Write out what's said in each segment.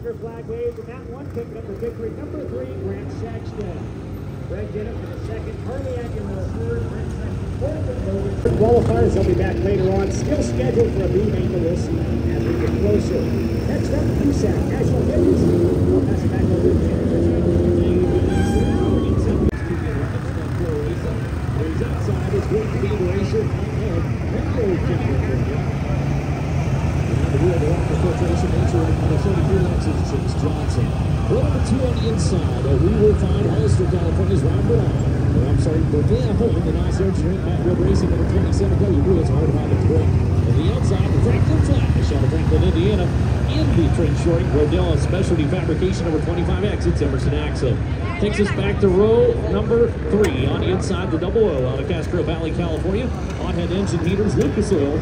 checker flag wave from that one, picking up the victory. Number three, Grant Saxton. Greg did it for the second. Carmiak in the third. Brent Saxton fourth and qualifiers. They'll be back later on. Still scheduled for a B main to this as we get closer. Next up, USAC National Games. We'll pass it back over to He's outside. It's good continuation. Johnson. Number two on the inside. We will find Hollister, California's Robert Lyon. Or I'm sorry, Bodilla with the nice air drink. Matt Rib Racing number 27. W. Ruiz hard about the break. On the outside, Franklin Flash out of Franklin, Indiana. In the train short, Bodilla Specialty Fabrication number 25 exits. Emerson Axel takes us back to row number three. On the inside, the double O out of Castro Valley, California. On head engine heaters, Lucas Oil.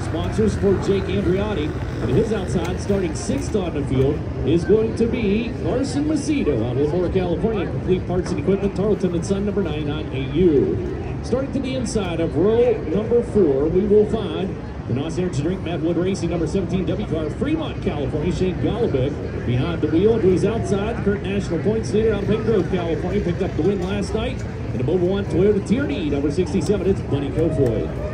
Sponsors for Jake Andriotti, and his outside, starting sixth on the field, is going to be Carson Macedo out of Livermore, California. Complete parts and equipment, Tarleton and Son, number 99 AU. Starting to the inside of row number four, we will find the NOS Energy Drink, Matt Wood Racing, number 17, WCAR, Fremont, California, Shane Golubic behind the wheel, who's outside, the current national points leader out of Pink Grove, California, picked up the win last night, and the Mobile 1 Toyota Tierney, number 67, it's Buddy Kofoid.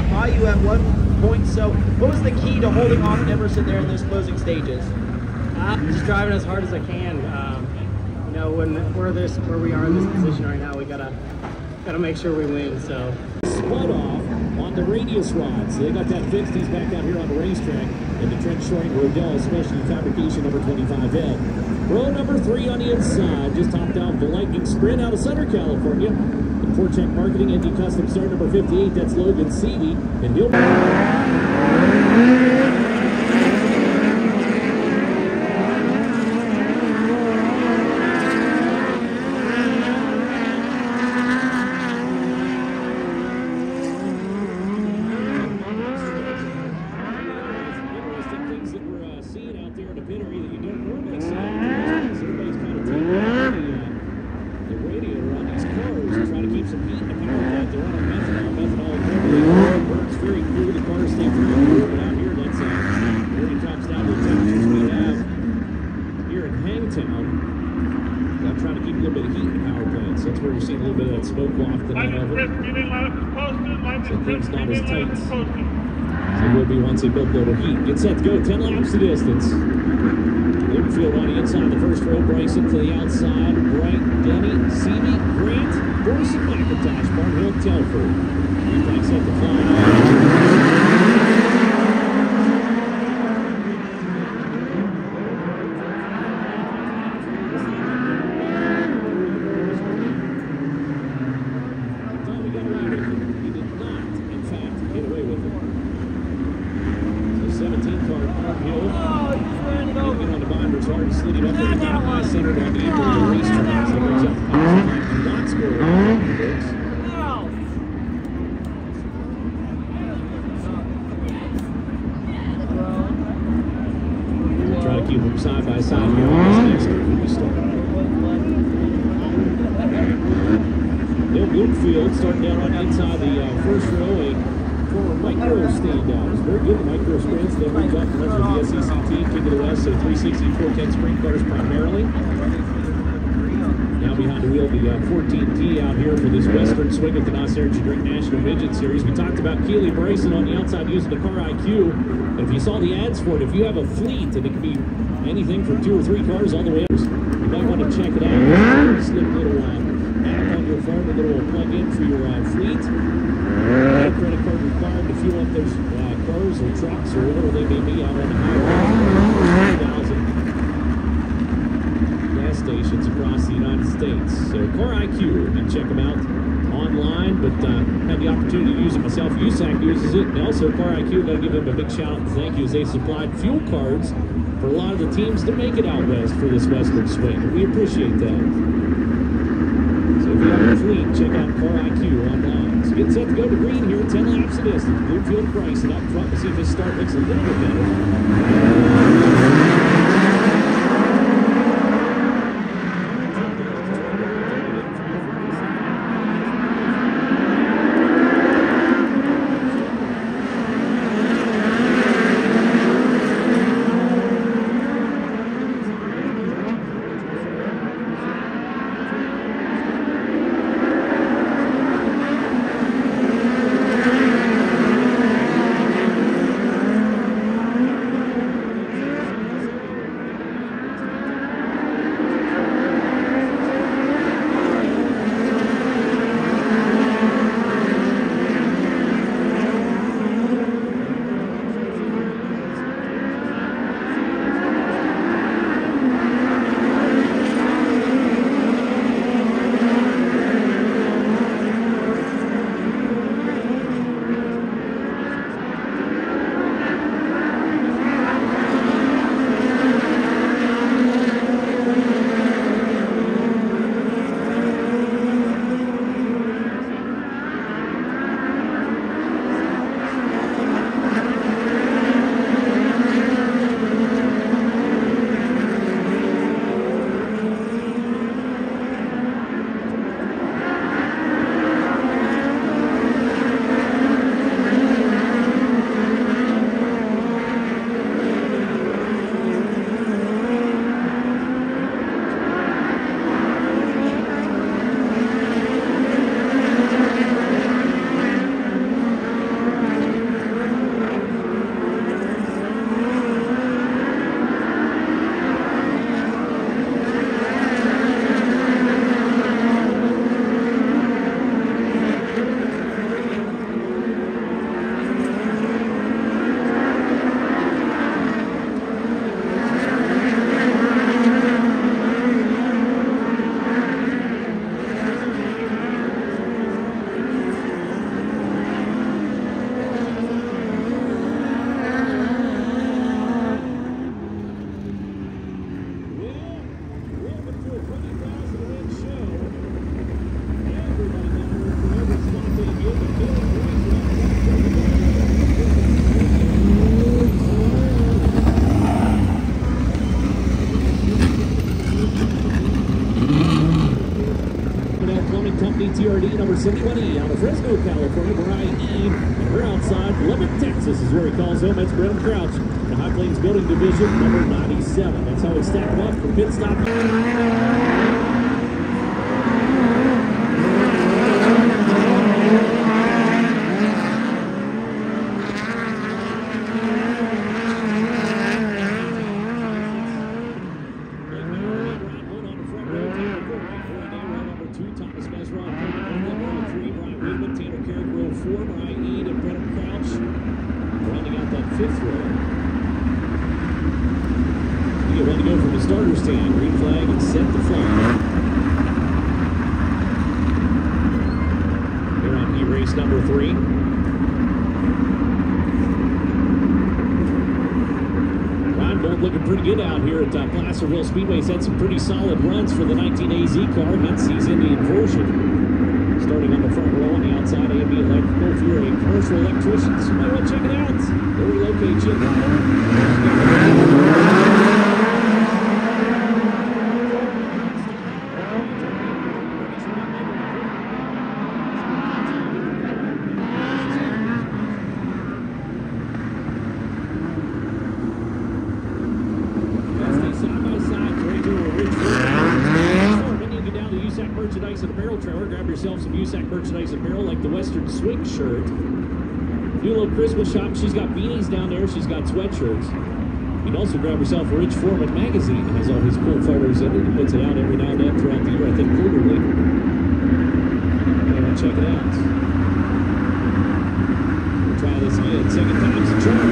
got by you at one point. So what was the key to holding off Emerson there in those closing stages? Just driving as hard as I can. You know, when we're where we are in this position right now, we gotta make sure we win. So split off on the radius rods. So they got that fixed. He's back out here on the racetrack in the Trent Short Rodell Specialty Fabrication number 25N. Row number 3 on the inside. Just hopped out the Lightning Sprint out of Southern California. And Forecheck Marketing Indy Custom Start number 58. That's Logan Seedy and Neil. Get set to go, 10 laps to distance. Infield on the inside of the first row, Bryson to the outside, Bright, Denny, C.B. Grant, Bruce McIntosh, Barnhill, Telford. He backs up the fly. Tommy we got around it. He did not, in fact, get away with it. 17 car uphill. Oh, he just ran it over. And on the binders hard and slid it up there. Got centered on the end of the racetrack. So it brings up the positive line. Not score. No. Try to keep them side by side here on this next restart. Bill Bloomfield starting down on inside the first row. Former micro standout. It's very good at micro sprints. They reach up and run with the SEC team, kick it to the west, so 360, 410 sprint cars primarily. Now behind the wheel, the 14T out here for this Western swing at the Nasser Chadrick National Midget Series. We talked about Keely Bryson on the outside using the CarIQ. If you saw the ads for it, if you have a fleet, and it could be anything from 2 or 3 cars all the way up, you might want to check it out. Slip a little app on your phone, a little plug-in for your fleet. Credit card required to fuel up those cars or trucks or whatever they may be out on the highway. 2,000 gas stations across the United States. So CarIQ, you can check them out online, but had the opportunity to use it myself. USAC uses it, and also CarIQ, got to give them a big shout out and thank you, as they supplied fuel cards for a lot of the teams to make it out west for this Western swing. We appreciate that. If you have a fleet, check out CarIQ online. So get set to go to green here, 10 laps of distance. Bloomfield Bryson up front to see if his start looks a little bit better. We're outside Lubbock, Texas is where he calls home. That's Brent Crouch, the High Plains Building Division, number 97. That's how we stack up for pit stop. Placerville Speedway's had some pretty solid runs for the 19 AZ car, Menzies Indian version. Starting on the front row on the outside, AB Electrical, if you're a commercial electrician, so you might want to check it out. They'll relocate swing shirt. Do a little Christmas shop. She's got beanies down there. She's got sweatshirts. You can also grab yourself a Rich Foreman magazine. It has all his cool photos in it. He puts it out every now and then throughout the year, I think quarterly. You want to check it out. We'll try this again. Second time's a charm.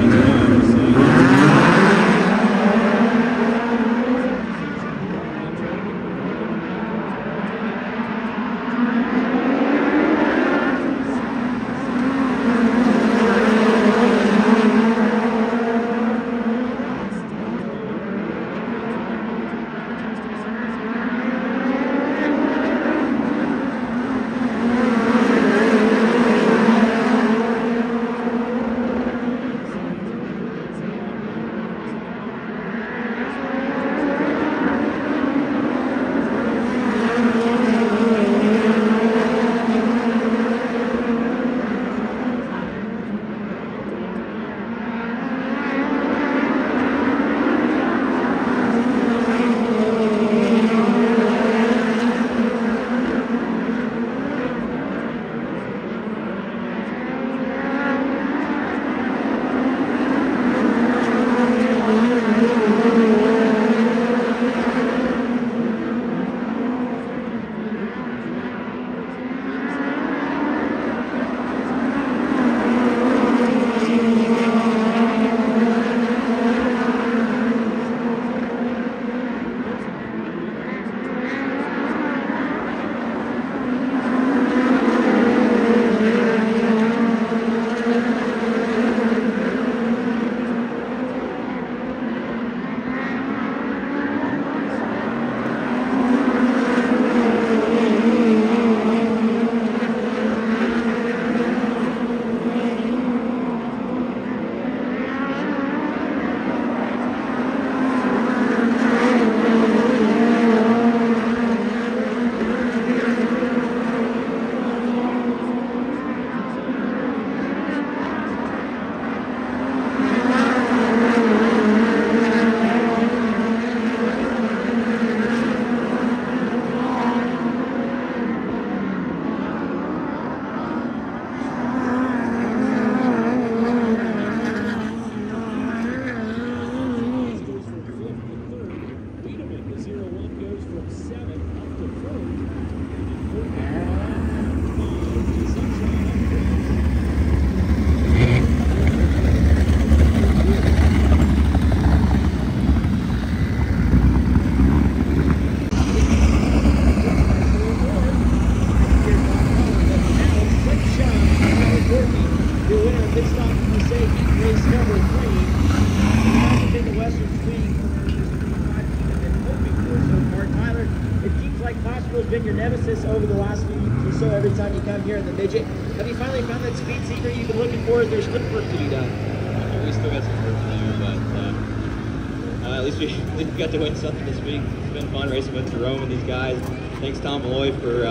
Got to win something this week. It's been fun racing with Jerome and these guys. Thanks Tom Malloy for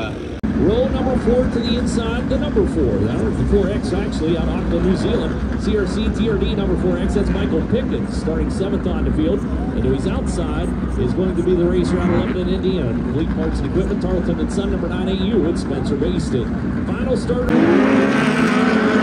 Roll number 4 to the inside, the number 4. That was the 4X, actually, out of Auckland, New Zealand. CRC TRD number 4X, that's Michael Pickett, starting 7th on the field. And to his outside is going to be the racer out of Lebanon, Indiana. Complete parts and equipment, Tarleton and Son, number 9AU with Spencer Bayston. Final starter.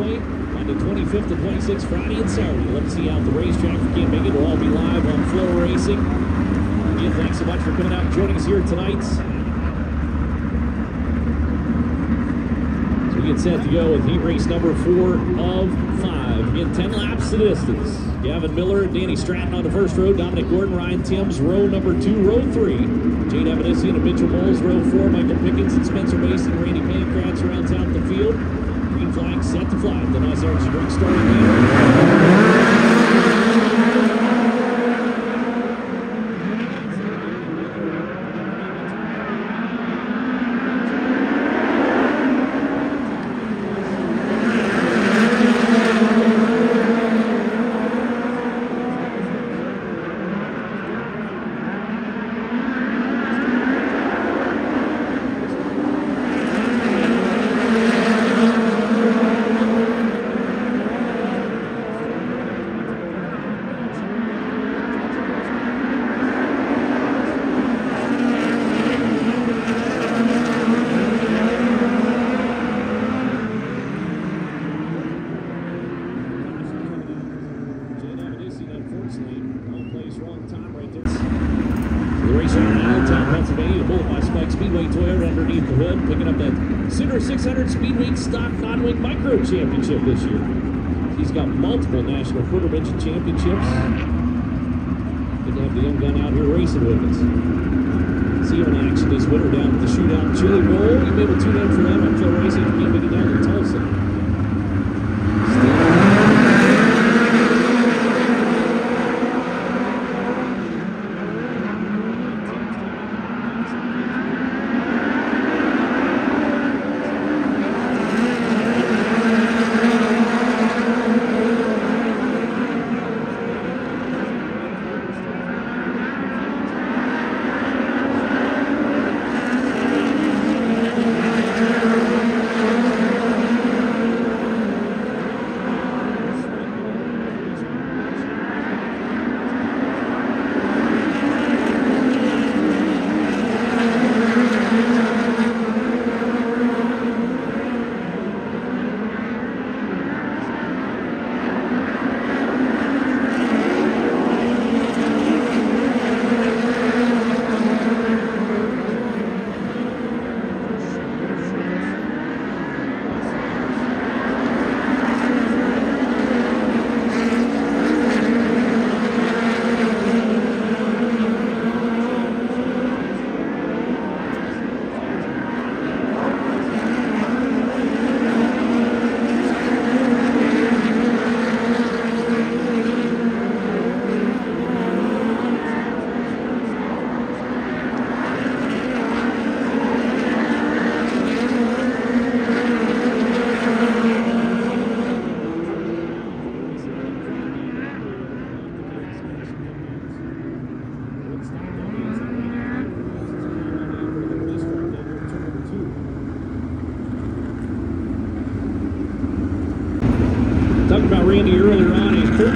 On the 25th and 26th, Friday and Saturday. Let's see out the racetrack. If you can't make it, we'll all be live on Flow Racing. Again, thanks so much for coming out and joining us here tonight. So we get set to go with heat race number 4 of 5. Again, 10 laps to distance. Gavin Miller, Danny Stratton on the first row. Dominic Gordon, Ryan Timms, row number 2, row 3. Jane Evanesian and Mitchell Moles, row 4. Michael Pickens and Spencer Bayston. Randy Pancratz rounds out the field. Green flag set to fly. The nice arch drink starting championship this year. He's got multiple national quarter-midget championships. Good to have the young gun out here racing with us. See him in action this winter down at the Shootout Chili Bowl. You'll be able to tune in for them on Flow Racing if you can't make it down to Tulsa.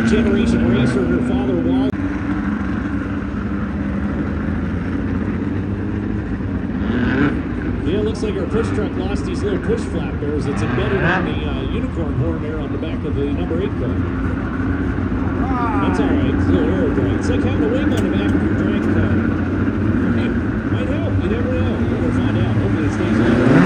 Generation racer, her father Walt. Yeah, looks like our push truck lost these little push flappers. It's embedded on the unicorn horn there on the back of the number 8 car. That's all right. It's a little air drag. It's like having a wing on the back of your drag car. Hey, might help. You never know. We'll find out. Hopefully it stays on.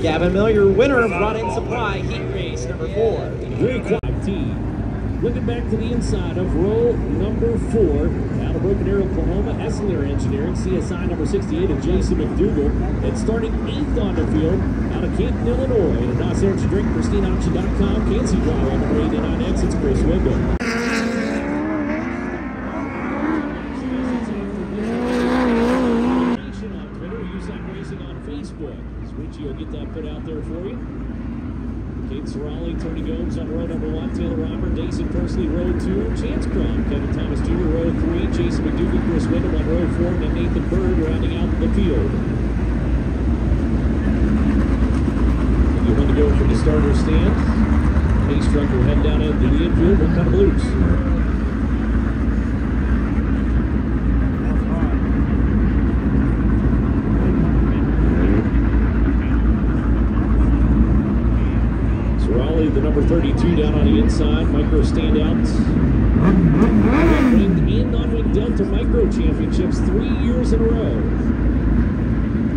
Gavin Miller, your winner of Run and Supply Heat Race number 4. Looking back to the inside of row number 4, out of Broken Arrow, Oklahoma, Essler Engineering, CSI number 68 of Jason McDougal, and starting 8th on the field out of Canton, Illinois, and a nice energy drink, pristineoption.com, Cansey Drive on the 89 exits, Chris Wendell. Tony Gomes on row number 1, Taylor Robert, Dason Persley, row 2, Chance Crum, Kevin Thomas Jr., row 3, Jason McDougal, Chris Windham on row 4, and then Nathan Bird rounding out the field. Good one to go from the starter stand. Pace truck will head down into the infield, we'll cut them loose. The number 32 down on the inside, micro standouts. Winged and non-winged Delta Micro Championships 3 years in a row.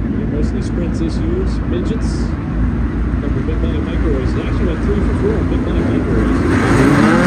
And mostly sprints this year, midgets. Number Big Money Micro Races. Actually went 3 for 4 on Big Money Micro Races.